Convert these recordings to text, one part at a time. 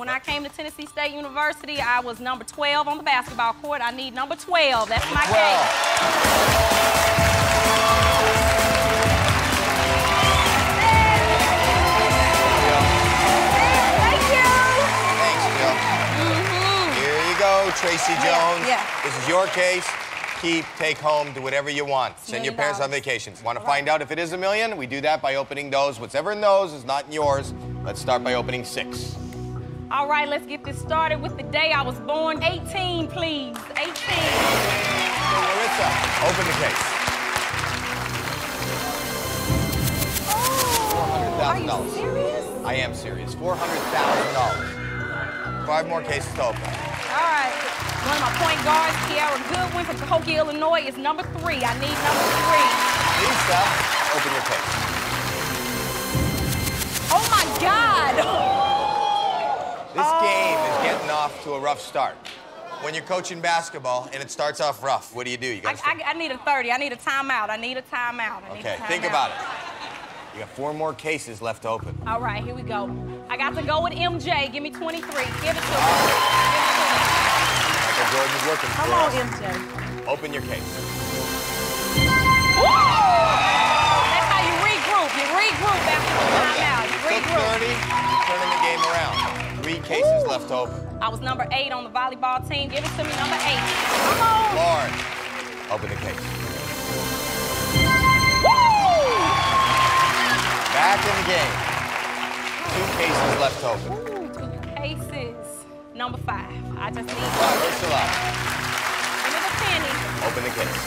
When I came to Tennessee State University, I was number 12 on the basketball court. I need number 12. That's my game. Thank you. Thanks, Jill. Here you go, Tracee Jones. Yeah. This is your case. Keep, take home, do whatever you want. Send your parents on vacations. Want to find out if it is a million? We do that by opening those. Whatever's in those is not in yours. Let's start by opening 6. All right, let's get this started with the day I was born. 18, please. 18. Marissa, open the case. Oh, are you serious? I am serious. $400,000. 5 more cases to open. All right. One of my point guards, Kiara Goodwin from Cahokia, Illinois, is number 3. I need number 3. Lisa, open your case. Oh, my God. This game is getting off to a rough start. When you're coaching basketball and it starts off rough, what do? You gotta I need a 30. I need a timeout. I need a timeout. Think about it. You got 4 more cases left to open. All right, here we go. I got to go with MJ. Give me 23. Give it to me. Give it to me. Michael Jordan's looking for us. Come on, MJ. Open your case. Woo! That's how you regroup. You regroup after the timeout. You regroup. 30, turning the game around. 3 cases left open. I was number 8 on the volleyball team. Give it to me, number 8. Come on. Lauren, open the case. Woo! Back in the game. 2 cases left open. Ooh, 2 cases. Number 5. I just need. Ursula. Give me the penny. Open the case.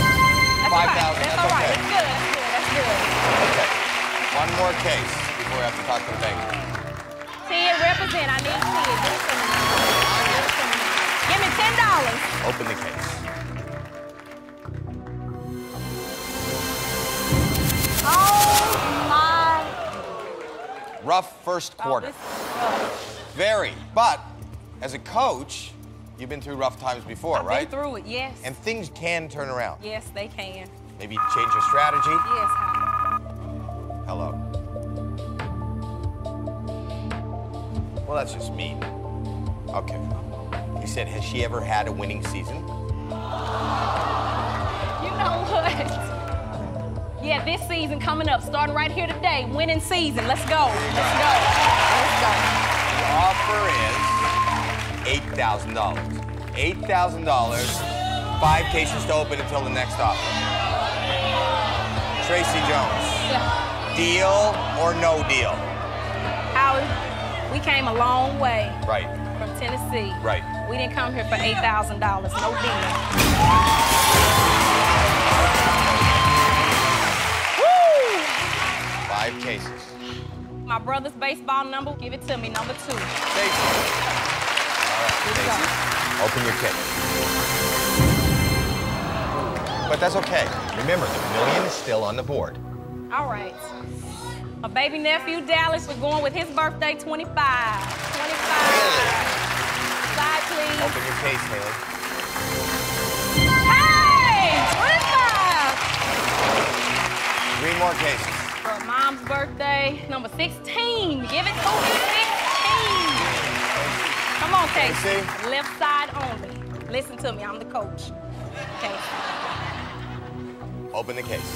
That's 5,000. That's all right. Okay. That's good. That's good. Okay. 1 more case before I have to talk to the bank. 10 represent. I need 10. Give me $10. Open the case. Oh my! Rough first quarter. Very. But as a coach, you've been through rough times before, right? I've been through it, yes. And things can turn around. Yes, they can. Maybe change your strategy. Yes. Hello. Well, that's just mean. Okay. He said, has she ever had a winning season? You know what? Yeah, this season coming up, starting right here today, winning season. Let's go. Let's go. Let's go. The offer is $8,000. $8,000, 5 cases to open until the next offer. Tracee Jones, deal or no deal? We came a long way. Right. From Tennessee. Right. We didn't come here for $8,000. No deal. Woo! 5 cases. My brother's baseball number. Give it to me. Number 2. Stacy. All right. Open your case. But that's okay. Remember, the million is still on the board. All right. My baby nephew, Dallas, we're going with his birthday, 25. 25. Side, please. Open your case, Haley. Hey! 25! 3 more cases. For Mom's birthday, number 16. Give it to me, 16. Come on, Casey. Left side only. Listen to me, I'm the coach. Casey. Open the case.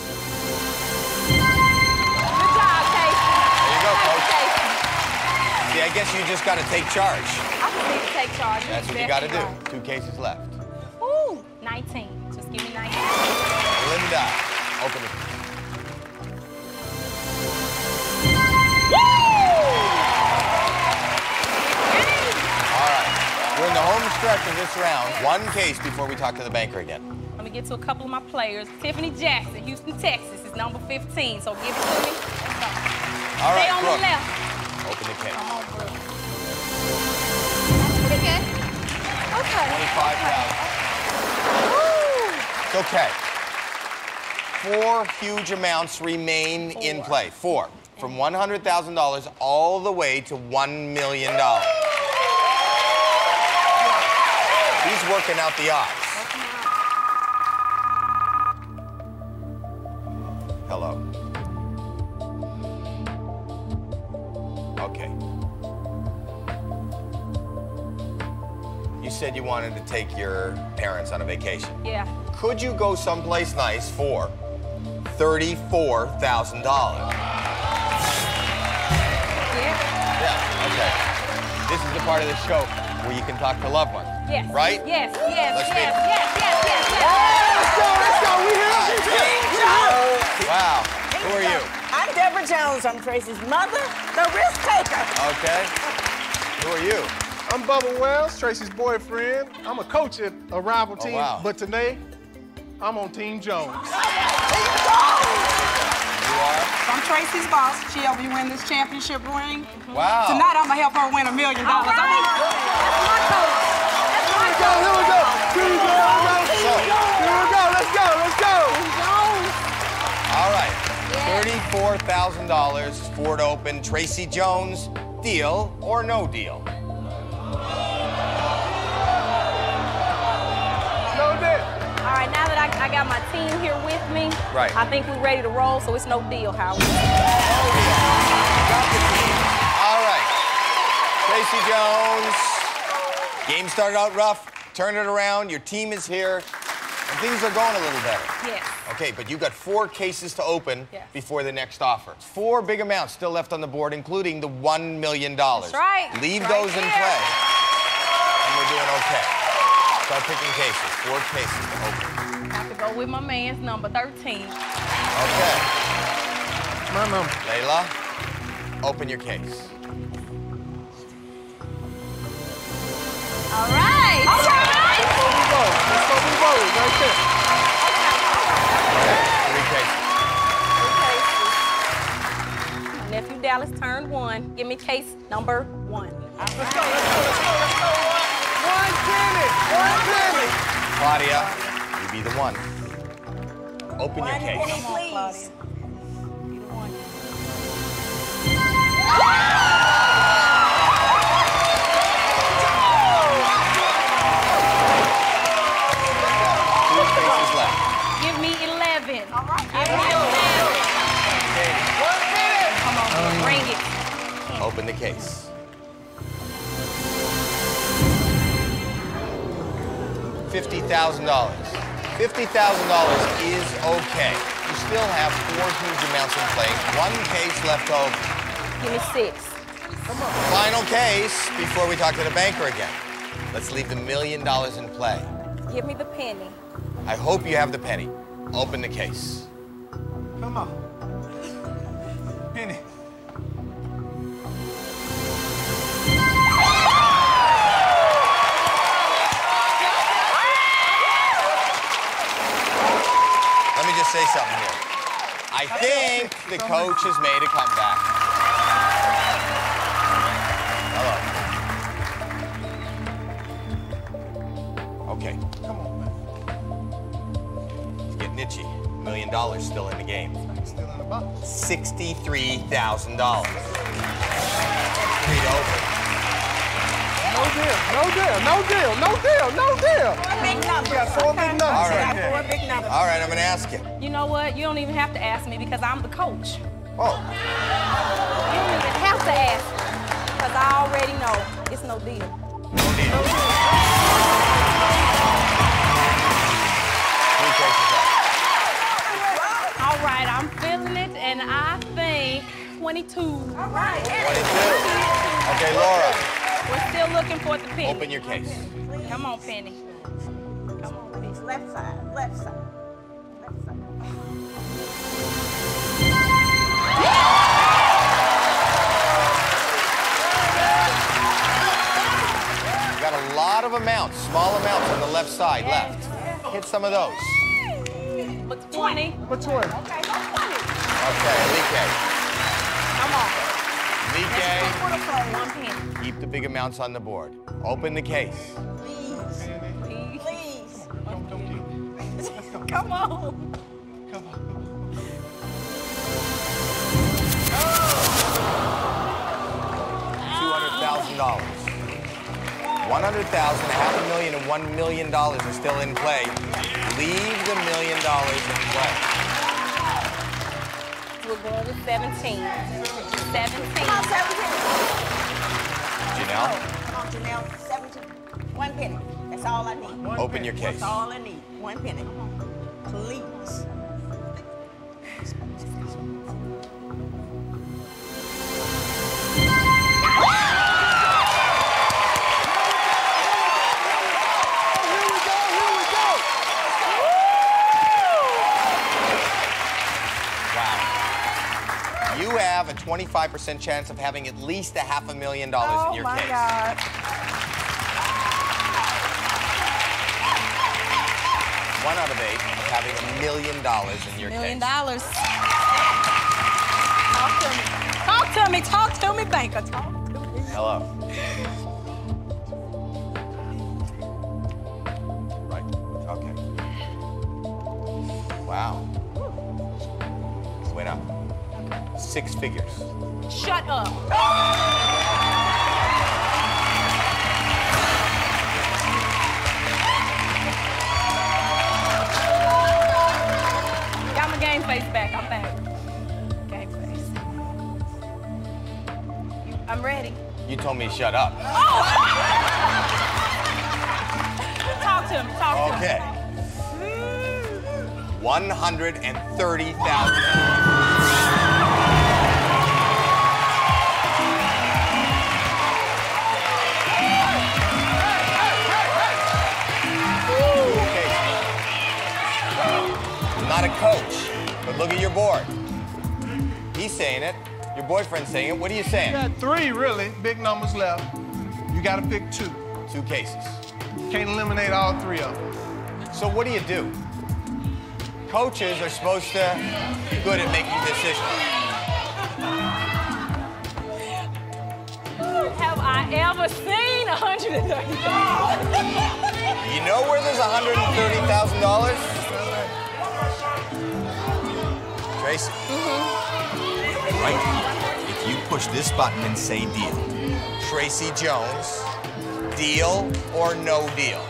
See, I guess you just got to take charge. I just need to take charge. That's what you got to do. 2 cases left. Ooh, 19. Just give me 19. Linda, open it. Woo! All right, we're in the home stretch of this round. 1 case before we talk to the banker again. Let me get to a couple of my players. Tiffany Jackson, Houston, Texas, is number 15, so give it to me. All right, stay on the left. Open the case. Oh, pretty good. Okay. 25,000. It's okay. 4 huge amounts remain in play. 4. From $100,000 all the way to $1 million. He's working out the odds. Hello. said you wanted to take your parents on a vacation. Yeah. Could you go someplace nice for $34,000? Yeah. Yeah, okay. This is the part of the show where you can talk to loved ones. Yes. Right? Yes, yes, let's yes, yes, yes, yes, yes. Oh, let's go, we here. Wow, who are you? I'm Deborah Jones, I'm Tracee's mother, the risk taker. Okay, who are you? I'm Bubba Wells, Tracee's boyfriend. I'm a coach at a rival team, wow. But today, I'm on Team Jones. Team Jones! You are? I'm Tracee's boss. She helped me win this championship ring. Wow. Tonight, I'm going to help her win $1 million. That's my coach. That's my coach. Here we go, here we go. Here we go, let's go, let's go. Team Jones. All right, $34,000, Ford Open, Tracee Jones, deal or no deal? All right, now that I got my team here with me, right. I think we're ready to roll, so it's no deal, Howard. No deal. Got the team. All right. Tracee Jones. Game started out rough. Turn it around. Your team is here. And things are going a little better. Yes. Okay, but you got 4 cases to open yes. before the next offer. 4 big amounts still left on the board, including the $1 million. That's right. Leave right those in play. And we're doing okay. Start picking cases, 4 cases to open. I have to go with my man's number, 13. Okay. My number. Layla, open your case. All right. All right. Let's open the bowl. Let's open the bowl right there. Okay. 3 cases. 3 cases. My nephew Dallas turned 1. Give me case number 1. Right. Let's go, let's go, let's go, let's go. Claudia, you be the one. Open your case. Please. Be the one. Two faces left. Give me 11. All right. Give me 11. 1 minute. Come on, bring it. Open the case. $50,000. $50,000 is okay. You still have 4 huge amounts in play. 1 case left over. Give me 6. Come on. Final case before we talk to the banker again. Let's leave the $1 million in play. Give me the penny. I hope you have the penny. Open the case. Come on. Penny. Say something here. I think the coach has made a comeback. Hello. Okay. Come on, man. It's getting itchy. $1 million still in the game. Still in the box. $63,000. Three to open. No deal. No deal. No deal. No deal. No deal. 4 big numbers. You got 4 big numbers. All right. Yeah. 4 big numbers. All right. I'm gonna ask you. You know what? You don't even have to ask me because I'm the coach. Oh. You don't even have to ask me because I already know it's no deal. No deal. No deal. 3 cases left. All right. I'm feeling it, and I think 22. All right. 22. Okay, Laura. We're still looking for the penny. Open your case. Penny, come on, Penny. Come on, please. Left side, left side, left side. You got a lot of amounts, small amounts on the left side, left. Hit some of those. But 20. But 20. Okay, but 20. Okay, Alike. Come on. Alike. Keep the big amounts on the board. Open the case. Please. Please. Please. Don't come on. Come on. $200,000. $100,000, $500,000, and $1 million are still in play. Leave the $1 million in play. We're going with 17. 17. Come on, 17. Janelle? Come on, Janelle. 17. 1 penny. That's all I need. Open your case. That's all I need. 1 penny. Please. You have a 25% chance of having at least $500,000 in your case. Oh my God. One out of 8 of having $1 million in your case. $1 million. Talk to me. Talk to me. Talk to me, banker. Talk to me. Hello. Right. Okay. Wow. Went up. 6 figures. Shut up. Got my game face back. I'm back. Game face. I'm ready. You told me shut up. Oh! Talk to him. Talk to him. Okay. $130,000. Not a coach, but look at your board. He's saying it. Your boyfriend's saying it. What are you saying? You got 3 really big numbers left. You got to pick 2. 2 cases. Can't eliminate all 3 of them. So what do? Coaches are supposed to be good at making decisions. Have I ever seen $130,000? You know where there's $130,000? Tracee, right now, if you push this button and say deal, Tracee Jones, deal or no deal?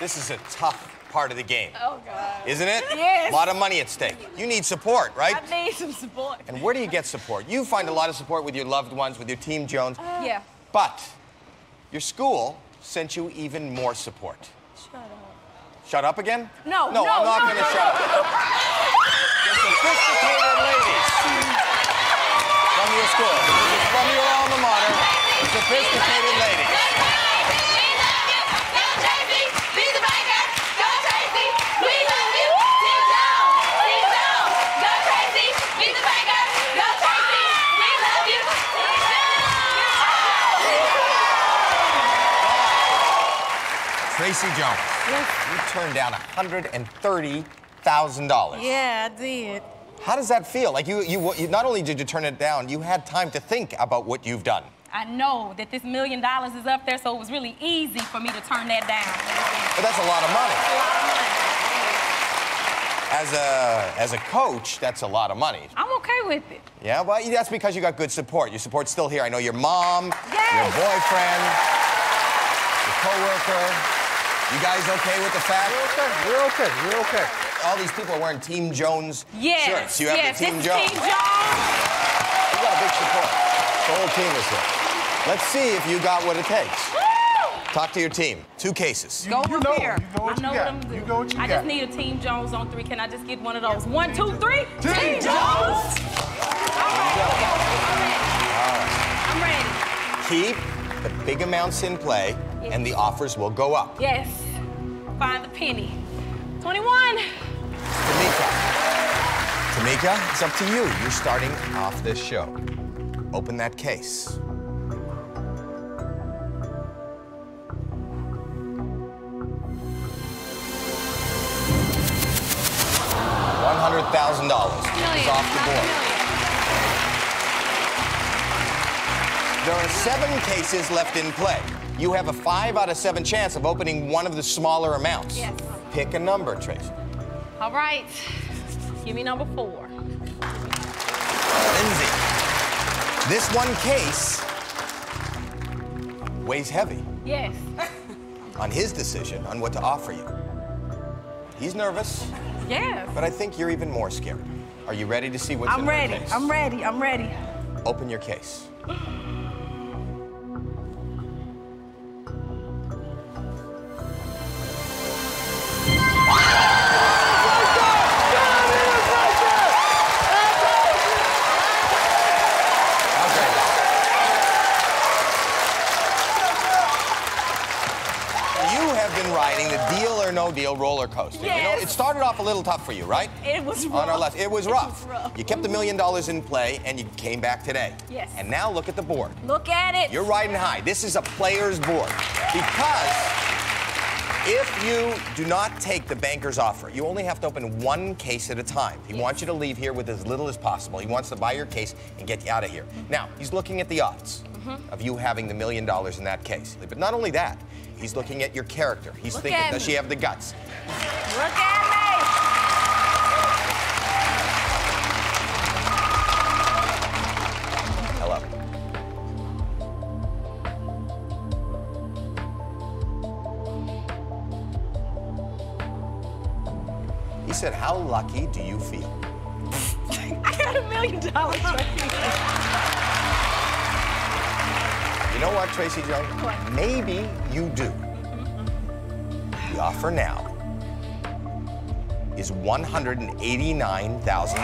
This is a tough part of the game. Oh, God. Isn't it? Yes. A lot of money at stake. You need support, right? I need some support. And where do you get support? You find a lot of support with your loved ones, with your Team Jones. Yeah. But your school sent you even more support. Shut up. Shut up again? No, no, I'm not going to shut up. You're sophisticated ladies from your school. This is from your alma mater. Sophisticated ladies. Tracee Jones, yes. You turned down $130,000. Yeah, I did. How does that feel? Like you not only did you turn it down, you had time to think about what you've done. I know that this $1 million is up there, so it was really easy for me to turn that down. But that's a lot of money. As a coach, that's a lot of money. I'm okay with it. Yeah, well, that's because you got good support. Your support's still here. I know your mom, yes. Your boyfriend, your coworker. You guys okay with the fact? We're okay, we're okay. All these people are wearing Team Jones shirts. You have the Team Jones. Team Jones. You got a big support. The whole team is here. Let's see if you got what it takes. Woo! Talk to your team. 2 cases. You know, you know what you got. I just need a Team Jones on 3. Can I just get one of those? 1, 2, 3. Team Jones! All right. I'm ready. Keep the big amounts in play. Yes. And the offers will go up. Yes. Find the penny. 21. Tameka, it's up to you. You're starting off this show. Open that case. $100,000 is off the board. There are 7 cases left in play. You have a 5 out of 7 chance of opening one of the smaller amounts. Yes. Pick a number, Tracee. All right. Give me number 4. Lindsay, this one case weighs heavy. Yes. On his decision on what to offer you. He's nervous. Yes. But I think you're even more scared. Are you ready to see what's in your case? I'm ready. I'm ready. Open your case. Deal roller coaster. Yes. You know, it started off a little tough for you, right? It was rough. On our last, it was rough. You kept the $1 million in play, and you came back today. Yes. And now look at the board. Look at it. You're riding high. This is a player's board because if you do not take the banker's offer, you only have to open 1 case at a time. He wants you to leave here with as little as possible. He wants to buy your case and get you out of here. Now he's looking at the odds of you having the $1 million in that case, but not only that. He's looking at your character. He's thinking, does she have the guts? Look at me! Hello. He said, how lucky do you feel? I got $1 million right here. You know what, Tracee Jones? What? Maybe you do. The offer now is $189,000.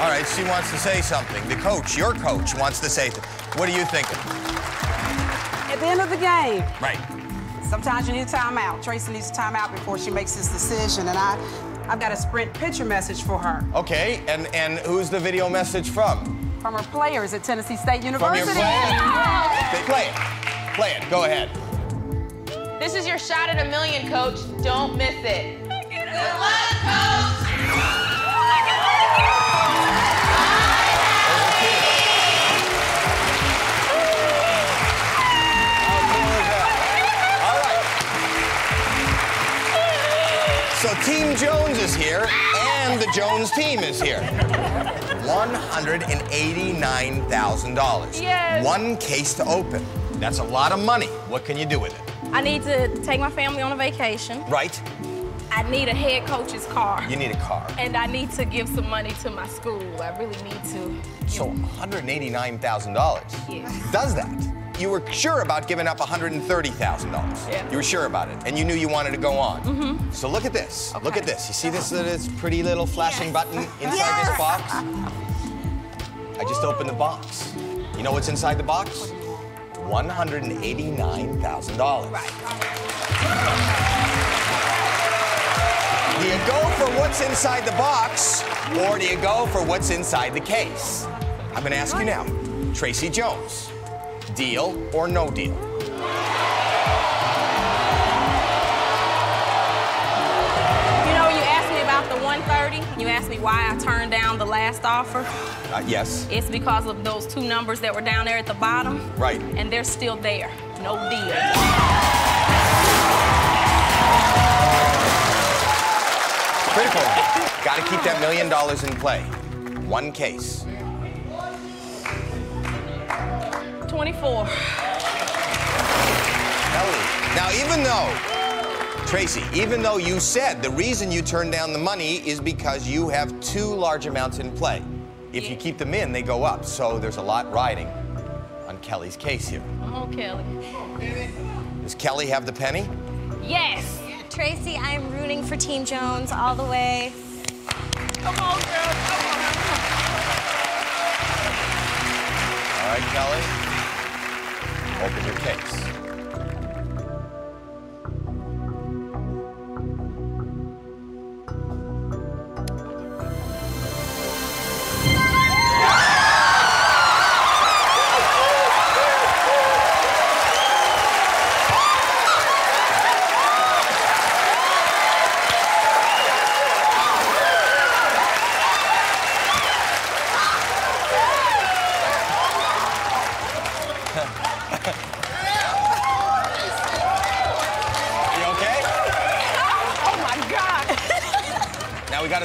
All right, she wants to say something. The coach, your coach, wants to say something. What are you thinking? At the end of the game. Right. Sometimes you need time out. Tracee needs time out before she makes this decision, and I've got a sprint picture message for her. Okay, and who's the video message from? From her players at Tennessee State University. From your players? Yeah. Play it. Play it. Go ahead. This is your shot at $1 million, Coach. Don't miss it. Good luck, Coach! So Team Jones is here, and the Jones team is here. $189,000. Yes. 1 case to open. That's a lot of money. What can you do with it? I need to take my family on a vacation. Right. I need a head coach's car. You need a car. And I need to give some money to my school. I really need to. So $189,000. Yes. Does that? You were sure about giving up $130,000. Yeah. You were sure about it, and you knew you wanted to go on. Mm-hmm. So look at this. Okay. Look at this. You see this pretty little flashing button inside this box? I just opened the box. You know what's inside the box? $189,000. Right. Do you go for what's inside the box, or do you go for what's inside the case? I'm gonna ask you now, Tracee Jones. Deal or no deal? You know, you asked me about the 130. You asked me why I turned down the last offer. Yes. It's because of those 2 numbers that were down there at the bottom. Right. And they're still there. No deal. Critical. Got to keep that $1 million in play. 1 case. 24. Now, even though you said the reason you turned down the money is because you have 2 large amounts in play. If you keep them in, they go up. So there's a lot riding on Kelly's case here. Oh, Kelly. Does Kelly have the penny? Yes. Tracee, I'm rooting for Team Jones all the way. Come on, girl. Come on. All right, Kelly. Open your case.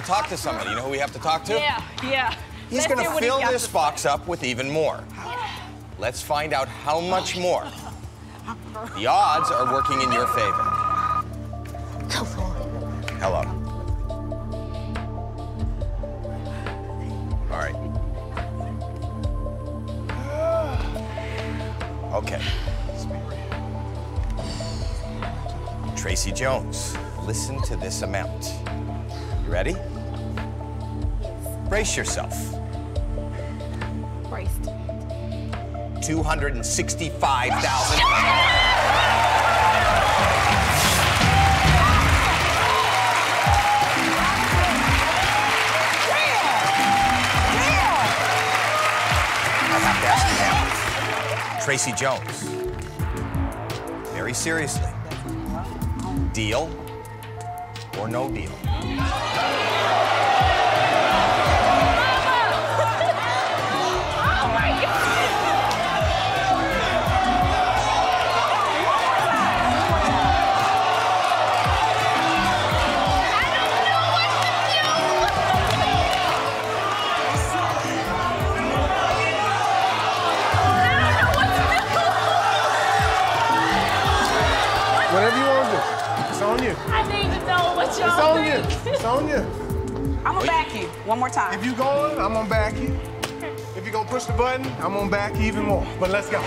to talk to somebody. You know who we have to talk to? Yeah, yeah. He's going to fill this box up with even more. Let's find out how much more. The odds are working in your favor. Go for it. Hello. All right. Okay. Tracee Jones, listen to this amount. You ready? Brace yourself. Braced. $265,000. I have to ask you now. Tracee Jones, very seriously. Deal or no deal? I'm gonna back you one more time. If you going, I'm gonna back you. If you're gonna push the button, I'm gonna back you even more. But let's go.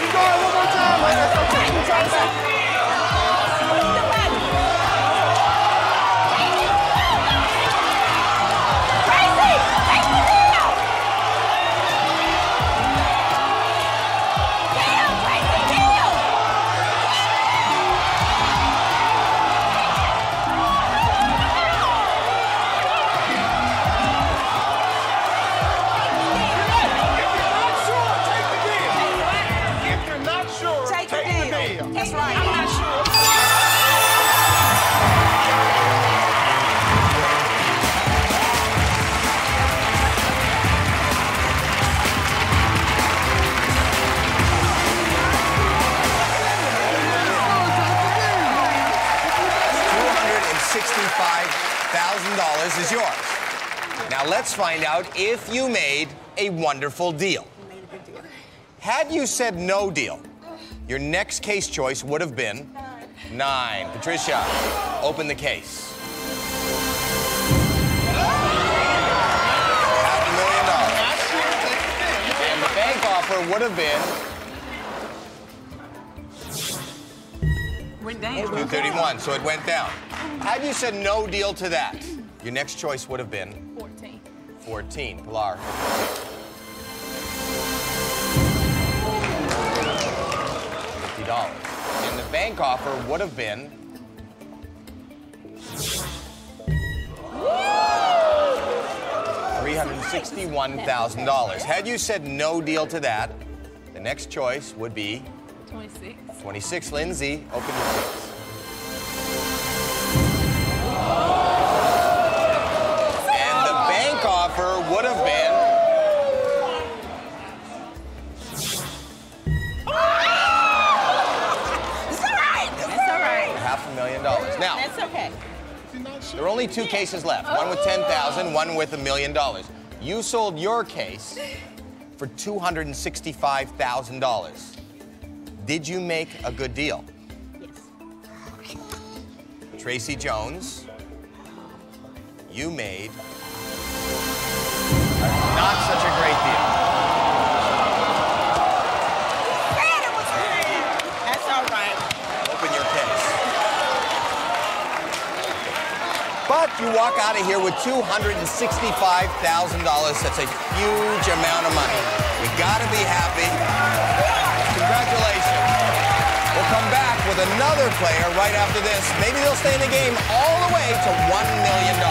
You going one more time? Like, $65,000 is yours. Now let's find out if you made a wonderful deal. Had you said no deal, your next case choice would have been nine. Patricia, open the case. $500,000. And the bank offer would have been 231, so it went down. Had you said no deal to that, your next choice would have been 14. 14, Pilar. $50. And the bank offer would have been $361,000. Had you said no deal to that, the next choice would be 26. 26, Lindsay, open your case. And the bank offer would have been... It's all right! It's all right. $500,000. Now, that's okay. There are only two cases left. One with $10,000, one with $1,000,000. You sold your case for $265,000. Did you make a good deal? Yes. Tracee Jones, you made not such a great deal. Man, it was great. That's all right. Open your case. But you walk out of here with $265,000. That's a huge amount of money. You gotta be happy. Congratulations. We'll come back with another player right after this. Maybe they'll stay in the game all the way to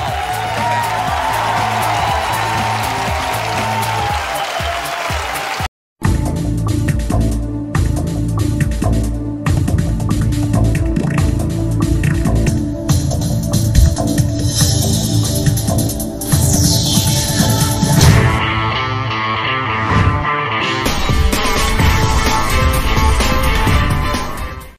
$1 million.